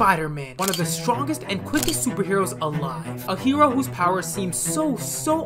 Spider-Man, one of the strongest and quickest superheroes alive. A hero whose powers seem so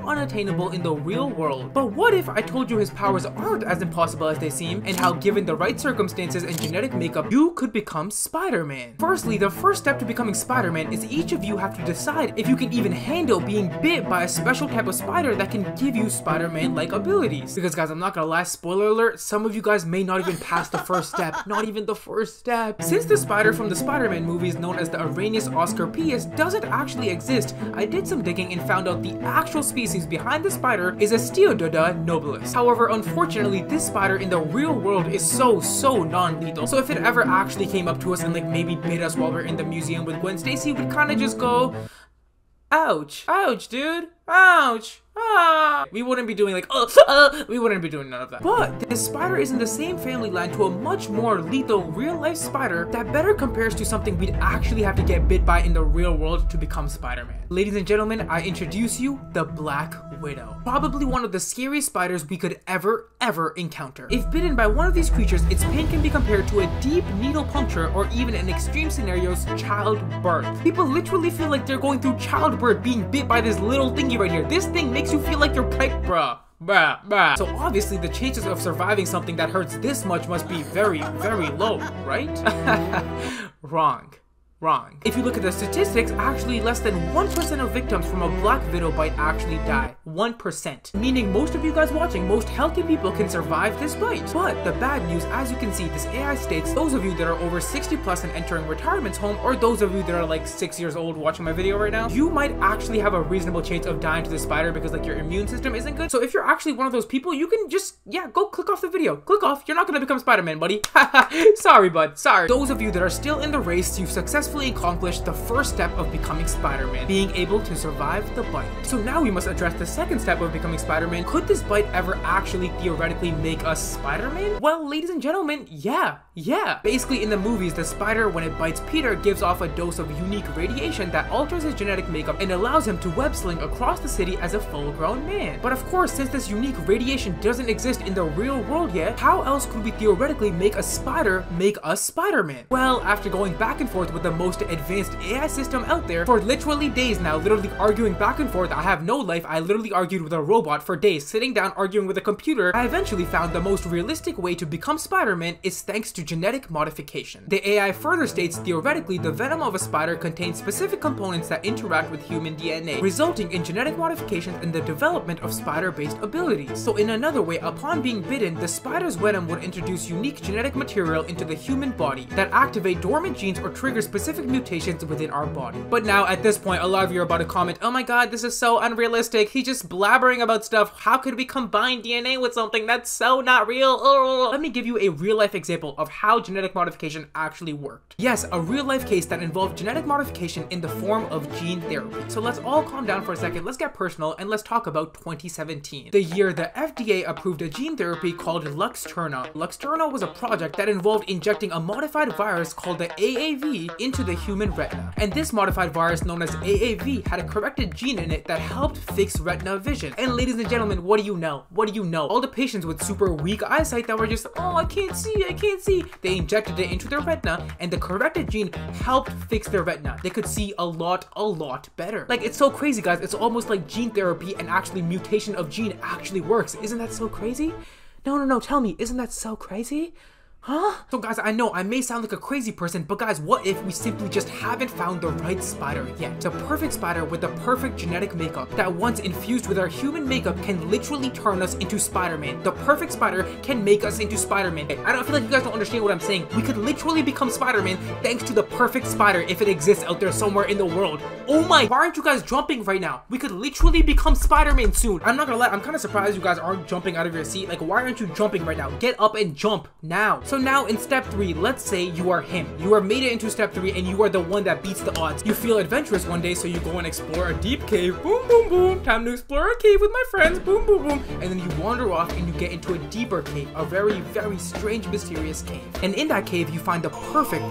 unattainable in the real world. But what if I told you his powers aren't as impossible as they seem, and how given the right circumstances and genetic makeup, you could become Spider-Man? Firstly, the first step to becoming Spider-Man is each of you have to decide if you can even handle being bit by a special type of spider that can give you Spider-Man-like abilities. Because guys, I'm not gonna lie, spoiler alert, some of you guys may not even pass the first step. Not even the first step. Since the spider from the Spider-Man movies known as the Araneus Oscarpius doesn't actually exist, I did some digging and found out the actual species behind the spider is a Steododa nobilis. However, unfortunately, this spider in the real world is so non-lethal. So if it ever actually came up to us and like maybe bit us while we're in the museum with Gwen Stacy, we'd kind of just go, ouch, ouch, dude, ouch. Ah. We wouldn't be doing like, we wouldn't be doing none of that. But this spider is in the same family line to a much more lethal real life spider that better compares to something we'd actually have to get bit by in the real world to become Spider-Man. Ladies and gentlemen, I introduce you the Black Widow. Probably one of the scariest spiders we could ever encounter. If bitten by one of these creatures, its pain can be compared to a deep needle puncture or even in extreme scenarios, childbirth. People literally feel like they're going through childbirth being bit by this little thingy right here. This thing makes you feel like you're pregnant, bruh. So obviously the chances of surviving something that hurts this much must be very low, right? Wrong. If you look at the statistics, actually less than 1% of victims from a Black Widow bite actually die. 1%. Meaning most of you guys watching, most healthy people can survive this bite. But the bad news, as you can see, this AI states those of you that are over 60 plus and entering retirement home, or those of you that are like 6 years old watching my video right now, you might actually have a reasonable chance of dying to the spider because like your immune system isn't good. So if you're actually one of those people, you can just, yeah, go click off the video. Click off. You're not gonna become Spider-Man, buddy. Sorry, bud. Sorry. Those of you that are still in the race, you've successfully accomplished the first step of becoming Spider-Man, being able to survive the bite. So now we must address the second step of becoming Spider-Man. Could this bite ever actually theoretically make us Spider-Man? Well, ladies and gentlemen, yeah. Basically in the movies, the spider, when it bites Peter, gives off a dose of unique radiation that alters his genetic makeup and allows him to web-sling across the city as a full-grown man. But of course, since this unique radiation doesn't exist in the real world yet, how else could we theoretically make a spider make us Spider-Man? Well, after going back and forth with the most advanced AI system out there for literally days now, literally arguing back and forth, I have no life, I literally argued with a robot for days, sitting down arguing with a computer, I eventually found the most realistic way to become Spider-Man is thanks to genetic modification. The AI further states, theoretically, the venom of a spider contains specific components that interact with human DNA, resulting in genetic modifications and the development of spider-based abilities. So in another way, upon being bitten, the spider's venom would introduce unique genetic material into the human body that activate dormant genes or trigger specific mutations within our body. But now at this point, a lot of you are about to comment, oh my god, this is so unrealistic, he's just blabbering about stuff, how could we combine DNA with something, that's so not real. Ugh. Let me give you a real life example of how genetic modification actually worked. Yes, a real life case that involved genetic modification in the form of gene therapy. So let's all calm down for a second, let's get personal, and let's talk about 2017, the year the FDA approved a gene therapy called Luxturna. Luxturna was a project that involved injecting a modified virus called the AAV into the human retina. And this modified virus known as AAV had a corrected gene in it that helped fix retina vision. And ladies and gentlemen, what do you know? What do you know? All the patients with super weak eyesight that were just, oh, I can't see. They injected it into their retina and the corrected gene helped fix their retina. They could see a lot better. Like, it's so crazy, guys. It's almost like gene therapy and actually mutation of gene actually works. Isn't that so crazy? No, tell me, isn't that so crazy? Huh? So guys, I know I may sound like a crazy person, but guys, what if we simply just haven't found the right spider yet? The perfect spider with the perfect genetic makeup that once infused with our human makeup can literally turn us into Spider-Man. The perfect spider can make us into Spider-Man. I don't feel like you guys don't understand what I'm saying. We could literally become Spider-Man thanks to the perfect spider if it exists out there somewhere in the world. Oh my, why aren't you guys jumping right now? We could literally become Spider-Man soon. I'm not gonna lie, I'm kind of surprised you guys aren't jumping out of your seat. Like, why aren't you jumping right now? Get up and jump now. So now in step 3, let's say you are him. You are made it into step 3 and you are the one that beats the odds. You feel adventurous one day, so you go and explore a deep cave. Boom, boom, boom. Time to explore a cave with my friends. Boom, boom, boom. And then you wander off and you get into a deeper cave. A very strange, mysterious cave. And in that cave, you find the perfect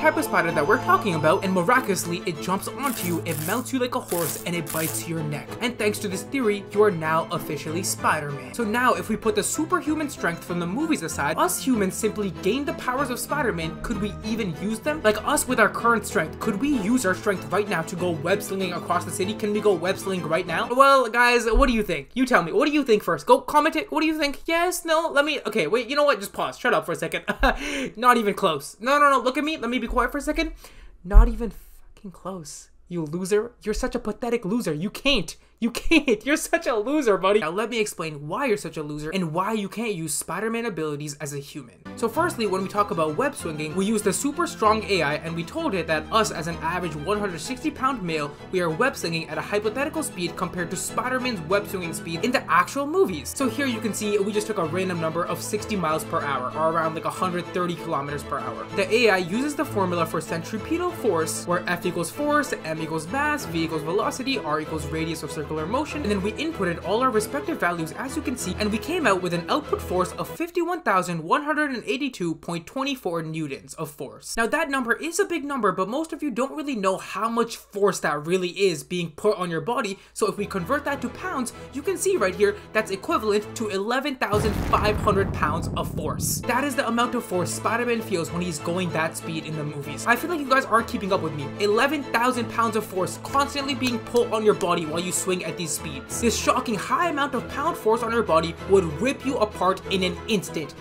type of spider that we're talking about. And miraculously, it jumps onto you, it mounts you like a horse, and it bites your neck. And thanks to this theory, you are now officially Spider-Man. So now if we put the superhuman strength from the movies aside, us humans simply simply gain the powers of Spider-Man, could we even use them? Like us with our current strength, could we use our strength right now to go web-slinging across the city? Can we go web-slinging right now? Well, guys, what do you think? You tell me. What do you think first? Go comment it. What do you think? Yes? No? Let me... Okay, wait, you know what? Just pause. Shut up for a second. Not even close. No. Look at me. Let me be quiet for a second. Not even fucking close. You loser. You're such a pathetic loser. You can't. You can't. You're such a loser, buddy. Now, let me explain why you're such a loser and why you can't use Spider-Man abilities as a human. So firstly, when we talk about web swinging, we used a super strong AI and we told it that us as an average 160-pound male, we are web swinging at a hypothetical speed compared to Spider-Man's web swinging speed in the actual movies. So here you can see we just took a random number of 60 miles per hour or around like 130 kilometers per hour. The AI uses the formula for centripetal force where F equals force, M equals mass, V equals velocity, R equals radius of circular motion, and then we inputted all our respective values as you can see, and we came out with an output force of 51,182.24 newtons of force. Now that number is a big number, but most of you don't really know how much force that really is being put on your body, so if we convert that to pounds, you can see right here that's equivalent to 11,500 pounds of force. That is the amount of force Spider-Man feels when he's going that speed in the movies. I feel like you guys aren't keeping up with me. 11,000 pounds of force constantly being pulled on your body while you swing at these speeds. This shocking high amount of pound force on your body would rip you apart in an instant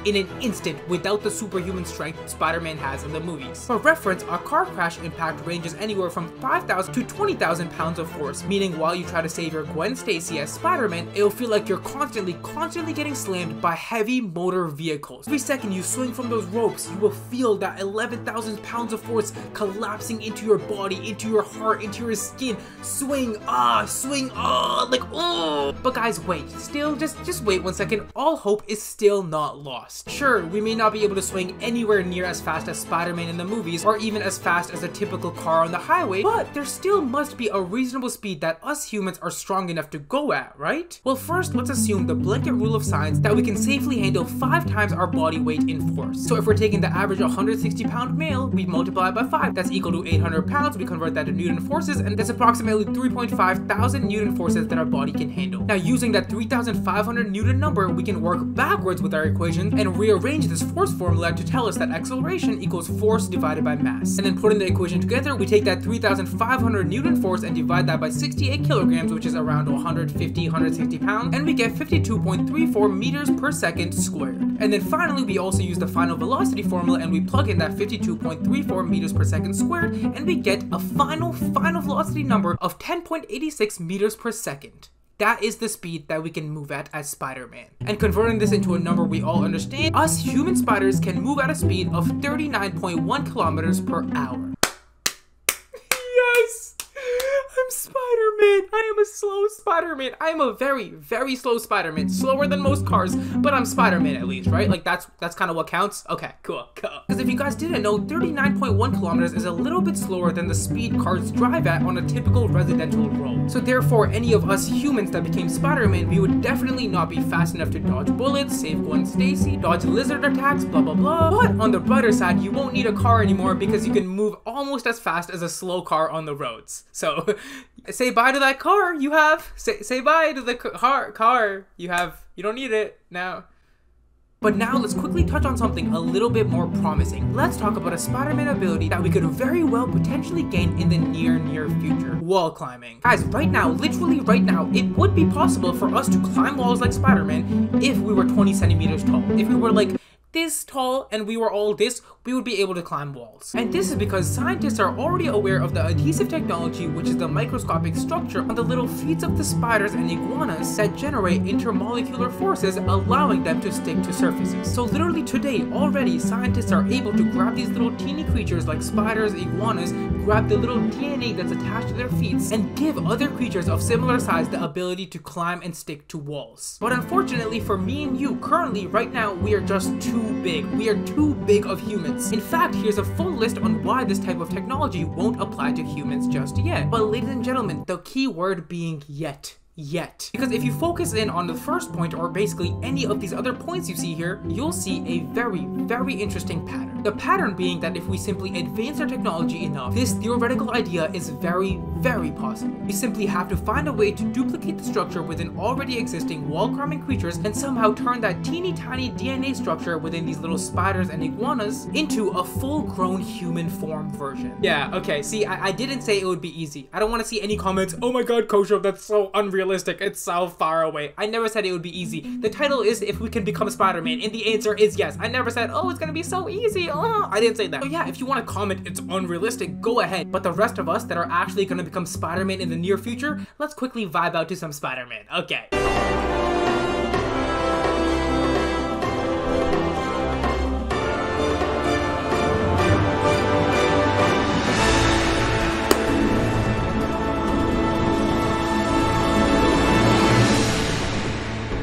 without the superhuman strength Spider-Man has in the movies. For reference, a car crash impact ranges anywhere from 5,000 to 20,000 pounds of force, meaning while you try to save your Gwen Stacy as Spider-Man, it'll feel like you're constantly getting slammed by heavy motor vehicles. Every second you swing from those ropes, you will feel that 11,000 pounds of force collapsing into your body, into your heart, into your skin. Swing, swing, But guys, wait, still, just wait one second. All hope is still not lost. Sure, we may not be able to swing anywhere near as fast as Spider-Man in the movies, or even as fast as a typical car on the highway, but there still must be a reasonable speed that us humans are strong enough to go at, right? Well, first, let's assume the blanket rule of science that we can safely handle 5 times our body weight in force. So if we're taking the average 160-pound male, we multiply by 5. That's equal to 800 pounds. We convert that to Newton forces, and that's approximately 3,500 Newton forces that our body can handle. Now, using that 3,500 Newton number, we can work backwards with our equation and rearrange this force formula to tell us that acceleration equals force divided by mass. And then putting the equation together, we take that 3,500 Newton force and divide that by 68 kilograms, which is around 160 pounds, and we get 52.34 meters per second squared. And then finally, we also use the final velocity formula and we plug in that 52.34 meters per second squared, and we get a final velocity number of 10.86 meters per second. That is the speed that we can move at as Spider-Man. And converting this into a number we all understand, us human spiders can move at a speed of 39.1 kilometers per hour. Yes! I'm Spider-Man! I am a slow Spider-Man! I am a very, very slow Spider-Man. Slower than most cars, but I'm Spider-Man at least, right? Like, that's kind of what counts? Okay, cool. Because if you guys didn't know, 39.1 kilometers is a little bit slower than the speed cars drive at on a typical residential road. So therefore, any of us humans that became Spider-Man, we would definitely not be fast enough to dodge bullets, save Gwen Stacy, dodge lizard attacks, blah blah blah. But on the brighter side, you won't need a car anymore because you can move almost as fast as a slow car on the roads. So... say bye to that car you have. Say bye to the car you have. You don't need it now. But now let's quickly touch on something a little bit more promising. Let's talk about a Spider-Man ability that we could very well potentially gain in the near future. Wall climbing. Guys, right now, literally right now, it would be possible for us to climb walls like Spider-Man if we were 20 centimeters tall. If we were like this tall and we were all this, we would be able to climb walls. And this is because scientists are already aware of the adhesive technology, which is the microscopic structure on the little feet of the spiders and iguanas that generate intermolecular forces, allowing them to stick to surfaces. So literally today already, scientists are able to grab these little teeny creatures like spiders, iguanas, grab the little DNA that's attached to their feet, and give other creatures of similar size the ability to climb and stick to walls. But unfortunately for me and you, currently, right now, we are just too big. We are too big of humans. In fact, here's a full list on why this type of technology won't apply to humans just yet. But ladies and gentlemen, the key word being yet. yet. Because if you focus in on the first point, or basically any of these other points you see here, you'll see a very, very interesting pattern. The pattern being that if we simply advance our technology enough, this theoretical idea is very, very possible. We simply have to find a way to duplicate the structure within already existing wall-climbing creatures and somehow turn that teeny tiny DNA structure within these little spiders and iguanas into a full-grown human form version. Yeah, okay, see, I didn't say it would be easy. I don't want to see any comments, oh my god, Kosho, that's so unreal. It's so far away. I never said it would be easy. The title is If We Can Become Spider-Man, and the answer is yes. I never said, oh, it's gonna be so easy. Oh, I didn't say that. So yeah, if you want to comment it's unrealistic, go ahead. But the rest of us that are actually gonna become Spider-Man in the near future, let's quickly vibe out to some Spider-Man. Okay.